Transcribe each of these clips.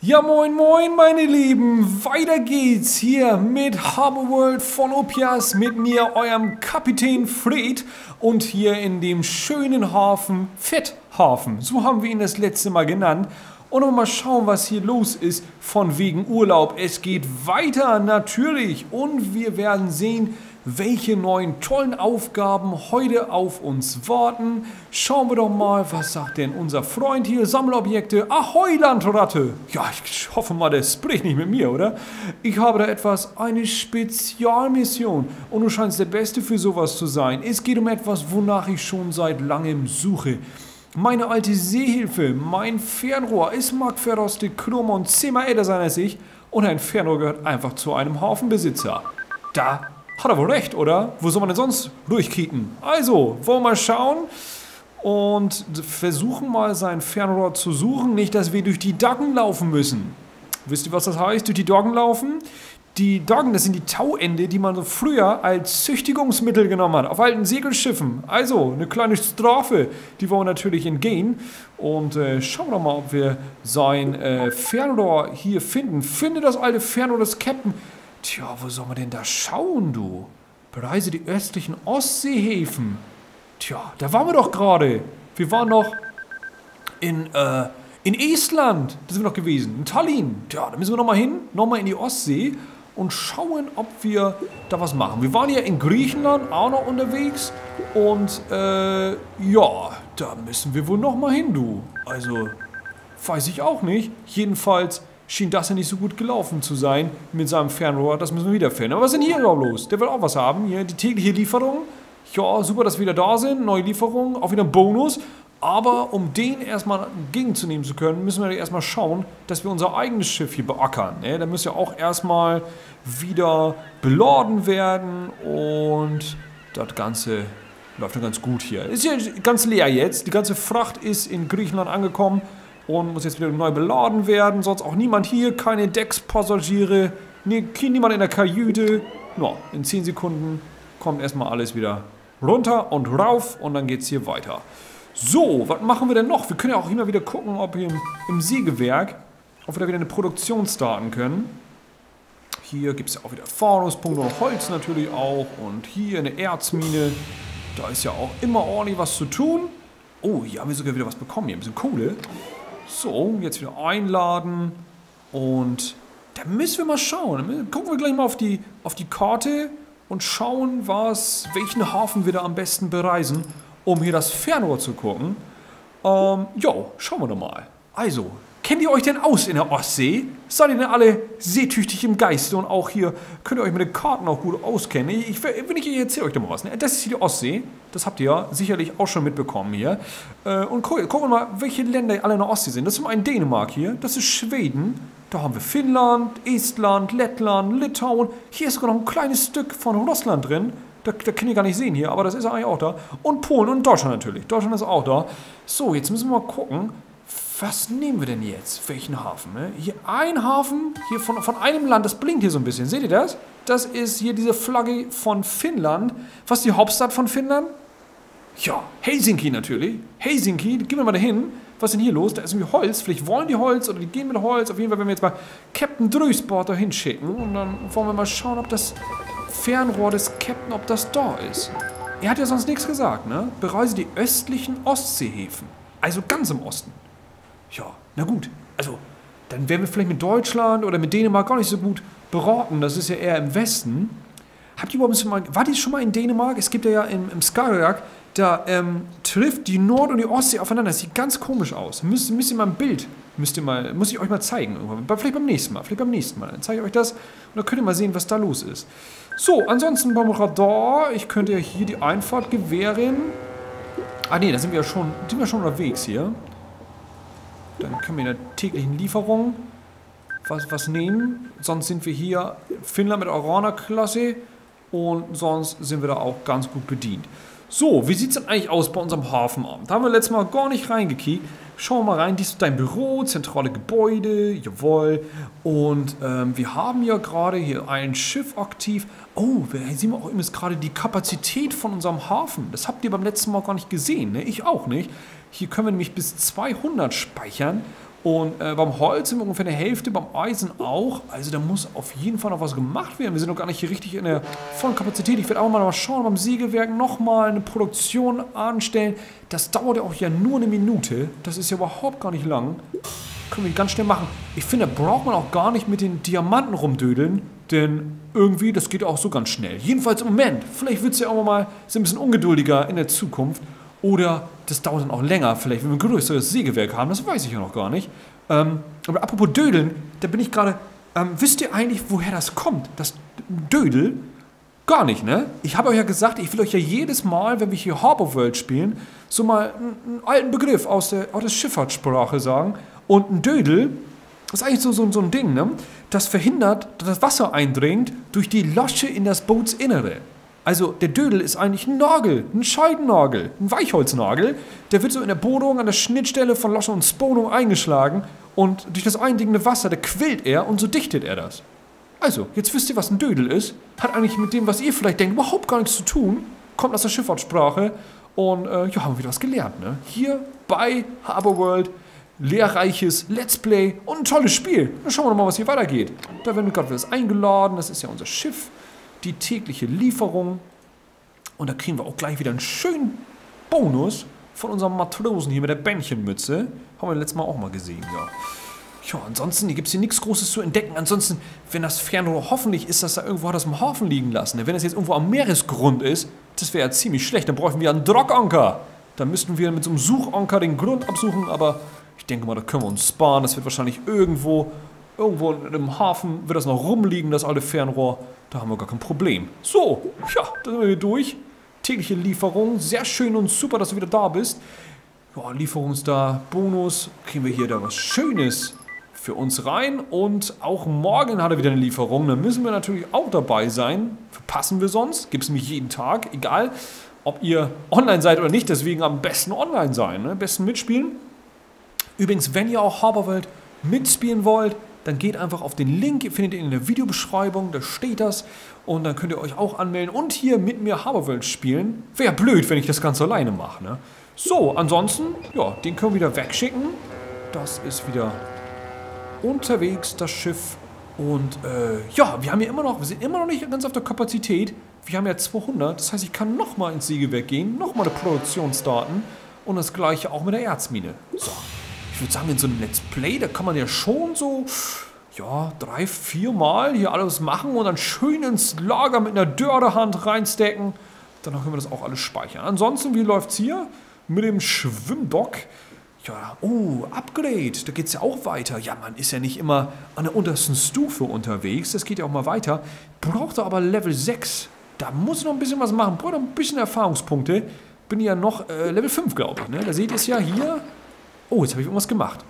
Ja moin moin meine Lieben, weiter geht's hier mit Harbor World von Opias, mit mir eurem Kapitän Fred und hier in dem schönen Hafen Fetthafen, so haben wir ihn das letzte Mal genannt. Und noch mal schauen, was hier los ist von wegen Urlaub, es geht weiter natürlich und wir werden sehen, welche neuen tollen Aufgaben heute auf uns warten. Schauen wir doch mal, was sagt denn unser Freund hier? Sammelobjekte. Ahoi, Landratte. Ja, ich hoffe mal, der spricht nicht mit mir, oder? Ich habe da etwas, eine Spezialmission. Und du scheinst der Beste für sowas zu sein. Es geht um etwas, wonach ich schon seit langem suche. Meine alte Seehilfe, mein Fernrohr. Es mag verrostet, krumm und zehnmal älter sein als ich. Und ein Fernrohr gehört einfach zu einem Hafenbesitzer. Da hat er wohl recht, oder? Wo soll man denn sonst durchkicken? Also, wollen wir mal schauen und versuchen mal sein Fernrohr zu suchen. Nicht, dass wir durch die Daggen laufen müssen. Wisst ihr, was das heißt? Durch die Daggen laufen? Die Daggen, das sind die Tauende, die man so früher als Züchtigungsmittel genommen hat. Auf alten Segelschiffen. Also, eine kleine Strafe. Die wollen wir natürlich entgehen. Und schauen wir mal, ob wir sein Fernrohr hier finden. Finde das alte Fernrohr des Captain. Tja, wo soll man denn da schauen, du? Bereise die östlichen Ostseehäfen. Tja, da waren wir doch gerade. Wir waren noch in Estland. Da sind wir noch gewesen. In Tallinn. Tja, da müssen wir nochmal hin. Nochmal in die Ostsee. Und schauen, ob wir da was machen. Wir waren ja in Griechenland auch noch unterwegs. Und, ja, da müssen wir wohl nochmal hin, du. Also, weiß ich auch nicht. Jedenfalls schien das ja nicht so gut gelaufen zu sein mit seinem Fernrohr. Das müssen wir wieder finden. Aber was ist denn hier überhaupt los? Der will auch was haben. Hier die tägliche Lieferung. Ja, super, dass wir wieder da sind. Neue Lieferung. Auch wieder ein Bonus. Aber um den erstmal entgegenzunehmen zu können, müssen wir erstmal schauen, dass wir unser eigenes Schiff hier beackern. Da muss ja auch erstmal wieder beladen werden. Und das Ganze läuft ja ganz gut hier. Ist ja ganz leer jetzt. Die ganze Fracht ist in Griechenland angekommen. Und muss jetzt wieder neu beladen werden. Sonst auch niemand hier. Keine Deckspassagiere. Nee, niemand in der Kajüte. No, in 10 Sekunden kommt erstmal alles wieder runter und rauf. Und dann geht's hier weiter. So, was machen wir denn noch? Wir können ja auch immer wieder gucken, ob hier im Sägewerk, ob wir da wieder eine Produktion starten können. Hier gibt es ja auch wieder Erfahrungspunkte und Holz natürlich auch. Und hier eine Erzmine. Da ist ja auch immer ordentlich was zu tun. Oh, hier haben wir sogar wieder was bekommen. Hier ein bisschen Kohle. So, jetzt wieder einladen und da müssen wir mal schauen. Gucken wir gleich mal auf die Karte und schauen, welchen Hafen wir da am besten bereisen, um hier das Fernrohr zu gucken. Jo, schauen wir doch mal. Also, kennt ihr euch denn aus in der Ostsee? Seid ihr denn alle seetüchtig im Geiste und auch hier könnt ihr euch mit den Karten auch gut auskennen? Ich erzähle euch doch mal was. Ne? Das ist hier die Ostsee. Das habt ihr ja sicherlich auch schon mitbekommen hier. Und gucken wir mal, welche Länder alle in der Ostsee sind. Das ist zum einen Dänemark hier. Das ist Schweden. Da haben wir Finnland, Estland, Lettland, Litauen. Hier ist sogar noch ein kleines Stück von Russland drin. Da kann ich gar nicht sehen hier, aber das ist eigentlich auch da. Und Polen und Deutschland natürlich. Deutschland ist auch da. So, jetzt müssen wir mal gucken. Was nehmen wir denn jetzt? Welchen Hafen? Ne? Hier ein Hafen, hier von einem Land, das blinkt hier so ein bisschen. Seht ihr das? Das ist hier diese Flagge von Finnland. Was ist die Hauptstadt von Finnland? Ja, Helsinki natürlich. Helsinki, gehen wir mal dahin. Was ist denn hier los? Da ist irgendwie Holz. Vielleicht wollen die Holz oder die gehen mit Holz. Auf jeden Fall werden wir jetzt mal Captain Drösbord da hinschicken. Und dann wollen wir mal schauen, ob das Fernrohr des Captain, ob das da ist. Er hat ja sonst nichts gesagt, ne? Bereise die östlichen Ostseehäfen. Also ganz im Osten. Ja, na gut. Also, dann wären wir vielleicht mit Deutschland oder mit Dänemark auch nicht so gut beraten. Das ist ja eher im Westen. Habt ihr überhaupt mal... Wart ihr schon mal in Dänemark? Es gibt ja im Skagerrak, da trifft die Nord- und die Ostsee aufeinander. Das sieht ganz komisch aus. Müsst ihr mal ein Bild... muss ich euch mal zeigen. Irgendwann. Vielleicht beim nächsten Mal. Dann zeige ich euch das. Und dann könnt ihr mal sehen, was da los ist. So, ansonsten beim Radar. Ich könnte ja hier die Einfahrt gewähren. Ah nee, da sind wir ja schon, unterwegs hier. Dann können wir in der täglichen Lieferung was nehmen. Sonst sind wir hier Finnland mit Aurora-Klasse. Und sonst sind wir da auch ganz gut bedient. So, wie sieht es denn eigentlich aus bei unserem Hafenamt? Da haben wir letztes Mal gar nicht reingekickt. Schauen wir mal rein. Dies ist dein Büro, zentrale Gebäude. Jawohl. Und wir haben ja gerade hier ein Schiff aktiv. Oh, da sehen wir auch übrigens gerade die Kapazität von unserem Hafen. Das habt ihr beim letzten Mal gar nicht gesehen. Ne? Ich auch nicht. Hier können wir nämlich bis 200 speichern Und beim Holz sind wir ungefähr eine Hälfte, beim Eisen auch. Also da muss auf jeden Fall noch was gemacht werden. Wir sind noch gar nicht hier richtig in der vollen Kapazität. Ich werde einfach mal schauen, beim Sägewerk nochmal eine Produktion anstellen. Das dauert ja auch ja nur eine Minute. Das ist ja überhaupt gar nicht lang. Können wir ganz schnell machen. Ich finde, da braucht man auch gar nicht mit den Diamanten rumdödeln. Denn irgendwie, das geht auch so ganz schnell. Jedenfalls im Moment. Vielleicht wird es ja auch mal ein bisschen ungeduldiger in der Zukunft. Oder das dauert dann auch länger, vielleicht, wenn wir ein größeres Sägewerk haben, das weiß ich ja noch gar nicht. Aber apropos Dödeln, da bin ich gerade, wisst ihr eigentlich, woher das kommt? Das Dödel? Gar nicht, ne? Ich habe euch ja gesagt, ich will euch ja jedes Mal, wenn wir hier Harbor World spielen, so mal einen alten Begriff aus der Schifffahrtssprache sagen. Und ein Dödel ist eigentlich so ein Ding, ne? Das verhindert, dass das Wasser eindringt durch die Losche in das Bootsinnere. Also der Dödel ist eigentlich ein Nagel, ein Scheidennagel, ein Weichholznagel. Der wird so in der Bohrung an der Schnittstelle von Losche und Sponum eingeschlagen und durch das eindringende Wasser, der quillt er und so dichtet er das. Also, jetzt wisst ihr, was ein Dödel ist. Hat eigentlich mit dem, was ihr vielleicht denkt, überhaupt gar nichts zu tun. Kommt aus der Schifffahrtssprache und ja, haben wir wieder was gelernt, ne? Hier bei Harbor World, lehrreiches Let's Play und ein tolles Spiel. Dann schauen wir mal, was hier weitergeht. Da werden wir gerade wieder eingeladen, das ist ja unser Schiff. Die tägliche Lieferung. Und da kriegen wir auch gleich wieder einen schönen Bonus von unserem Matrosen hier mit der Bändchenmütze. Haben wir letztes Mal auch mal gesehen, ja. Ja, ansonsten gibt es hier nichts Großes zu entdecken. Ansonsten, wenn das Fernrohr, hoffentlich ist das da irgendwo, hat das im Hafen liegen lassen. Wenn das jetzt irgendwo am Meeresgrund ist, das wäre ja ziemlich schlecht. Dann bräuchten wir einen Drockanker. Da müssten wir mit so einem Suchanker den Grund absuchen. Aber ich denke mal, da können wir uns sparen. Das wird wahrscheinlich irgendwo im Hafen wird das noch rumliegen, das alte Fernrohr. Da haben wir gar kein Problem. So, ja, da sind wir hier durch. Tägliche Lieferung. Sehr schön und super, dass du wieder da bist. Ja, Lieferung ist da. Bonus. Kriegen wir hier da was Schönes für uns rein. Und auch morgen hat er wieder eine Lieferung. Da müssen wir natürlich auch dabei sein. Verpassen wir sonst. Gibt es nämlich jeden Tag. Egal, ob ihr online seid oder nicht. Deswegen am besten online sein. Ne? Am besten mitspielen. Übrigens, wenn ihr auch Harbor World mitspielen wollt, dann geht einfach auf den Link, findet ihr in der Videobeschreibung, da steht das. Und dann könnt ihr euch auch anmelden und hier mit mir Harbor World spielen. Wäre ja blöd, wenn ich das Ganze alleine mache, ne? So, ansonsten, ja, den können wir wieder wegschicken. Das ist wieder unterwegs, das Schiff. Und ja, wir sind immer noch nicht ganz auf der Kapazität. Wir haben ja 200, das heißt, ich kann nochmal ins Sägewerk gehen, nochmal die Produktion starten. Und das gleiche auch mit der Erzmine. So. Ich würde sagen, in so einem Let's Play, da kann man ja schon so, ja, 3-4 Mal hier alles machen und dann schön ins Lager mit einer Dörderhand reinstecken. Dann können wir das auch alles speichern. Ansonsten, wie läuft's hier mit dem Schwimmbock? Ja, oh, Upgrade, da geht's ja auch weiter. Ja, man ist ja nicht immer an der untersten Stufe unterwegs, das geht ja auch mal weiter. Braucht er aber Level 6, da muss noch ein bisschen was machen, braucht noch ein bisschen Erfahrungspunkte. Bin ja noch Level 5, glaube ich, ne? Da seht ihr es ja hier. Oh, jetzt habe ich irgendwas gemacht.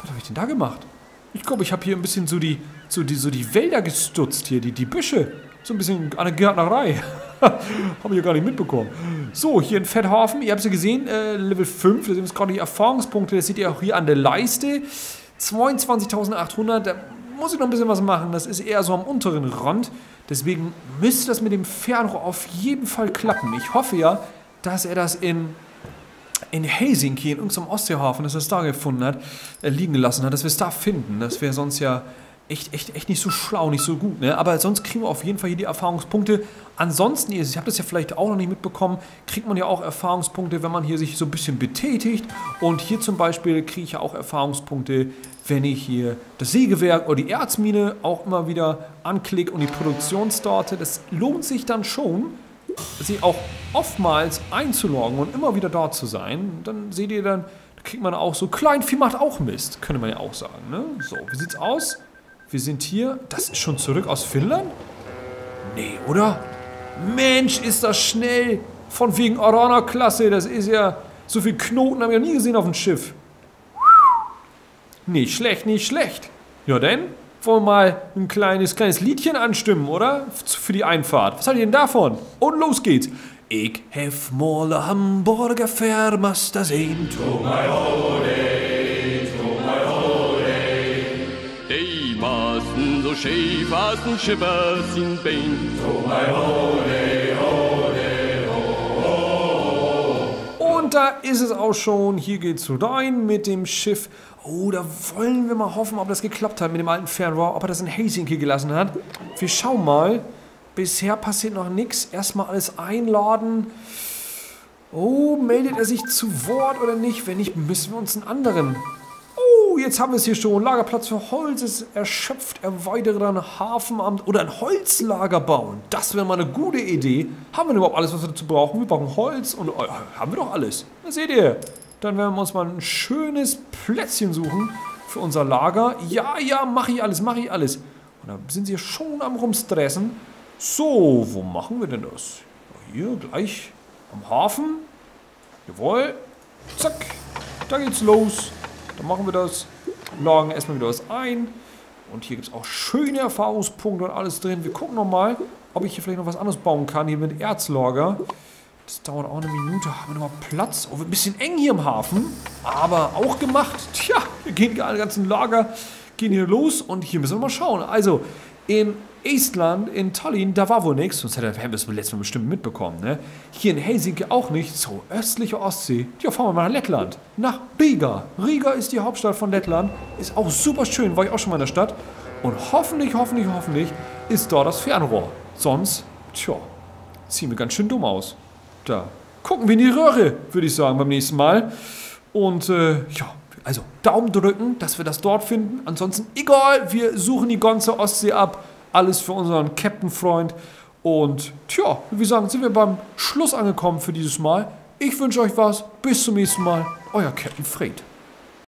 Was habe ich denn da gemacht? Ich glaube, ich habe hier ein bisschen so die Wälder gestutzt hier, die Büsche. So ein bisschen eine Gärtnerei. Habe ich ja gar nicht mitbekommen. So, hier in Fetthafen, ihr habt es ja gesehen, Level 5, da sind jetzt gerade die Erfahrungspunkte, das seht ihr auch hier an der Leiste. 22.800, da muss ich noch ein bisschen was machen, das ist eher so am unteren Rand. Deswegen müsste das mit dem Fernrohr auf jeden Fall klappen. Ich hoffe ja, dass er das in Helsinki, in irgendeinem Ostseehafen, dass er es da gefunden hat, liegen gelassen hat, dass wir es da finden. Das wäre sonst ja echt nicht so schlau, nicht so gut, ne? Aber sonst kriegen wir auf jeden Fall hier die Erfahrungspunkte. Ansonsten, ihr habt das ja vielleicht auch noch nicht mitbekommen, kriegt man ja auch Erfahrungspunkte, wenn man hier sich so ein bisschen betätigt. Und hier zum Beispiel kriege ich ja auch Erfahrungspunkte, wenn ich hier das Sägewerk oder die Erzmine auch immer wieder anklicke und die Produktion starte. Das lohnt sich dann schon, sie auch oftmals einzuloggen und immer wieder da zu sein. Dann seht ihr, dann kriegt man auch so, Kleinvieh macht auch Mist, könnte man ja auch sagen, ne? So, wie sieht's aus? Wir sind hier, das ist schon zurück aus Finnland? Nee, oder? Mensch, ist das schnell! Von wegen Aurora-Klasse, das ist ja, so viel Knoten haben wir ja nie gesehen auf dem Schiff. Nicht schlecht, nicht schlecht. Ja denn, wollen wir mal ein kleines Liedchen anstimmen, oder? Für die Einfahrt. Was haltet ihr denn davon? Und los geht's! Ich hef mal a Hamburger Fährmaster sehen. To my holiday, to my holiday. Die Maßen so schäf als ein Schipper sind bein. To my holiday, holiday, ho, ho, ho. Und da ist es auch schon. Hier geht's rein mit dem Schiff. Oh, da wollen wir mal hoffen, ob das geklappt hat mit dem alten Fernrohr, ob er das in Helsinki gelassen hat. Wir schauen mal. Bisher passiert noch nichts. Erstmal alles einladen. Oh, meldet er sich zu Wort oder nicht? Wenn nicht, müssen wir uns einen anderen... Oh, jetzt haben wir es hier schon. Lagerplatz für Holz ist erschöpft. Erweitere ein Hafenamt oder ein Holzlager bauen. Das wäre mal eine gute Idee. Haben wir überhaupt alles, was wir dazu brauchen? Wir brauchen Holz und... Oh, haben wir doch alles. Das seht ihr. Dann werden wir uns mal ein schönes Plätzchen suchen für unser Lager. Ja, ja, mache ich alles, mache ich alles. Und da sind sie schon am Rumstressen. So, wo machen wir denn das? Hier, gleich am Hafen. Jawohl. Zack. Da geht's los. Dann machen wir das. Lagen erstmal wieder was ein. Und hier gibt es auch schöne Erfahrungspunkte und alles drin. Wir gucken nochmal, ob ich hier vielleicht noch was anderes bauen kann. Hier mit Erzlager. Das dauert auch eine Minute. Haben wir nochmal Platz? Oh, ein bisschen eng hier im Hafen. Aber auch gemacht. Tja, wir gehen alle ganzen Lager, gehen hier los. Und hier müssen wir mal schauen. Also, in Estland, in Tallinn, da war wohl nichts. Sonst hätten wir das letztes Mal bestimmt mitbekommen, ne? Hier in Helsinki auch nicht. So, östliche Ostsee. Tja, fahren wir mal nach Lettland. Nach Riga. Riga ist die Hauptstadt von Lettland. Ist auch super schön. War ich auch schon mal in der Stadt. Und hoffentlich, hoffentlich, hoffentlich ist dort das Fernrohr. Sonst, tja, ziehen wir ganz schön dumm aus. Da gucken wir in die Röhre, würde ich sagen, beim nächsten Mal. Und ja, also Daumen drücken, dass wir das dort finden. Ansonsten, egal, wir suchen die ganze Ostsee ab. Alles für unseren Captain-Freund. Und tja, wie sagen, sind wir beim Schluss angekommen für dieses Mal. Ich wünsche euch was. Bis zum nächsten Mal. Euer Captain Fred.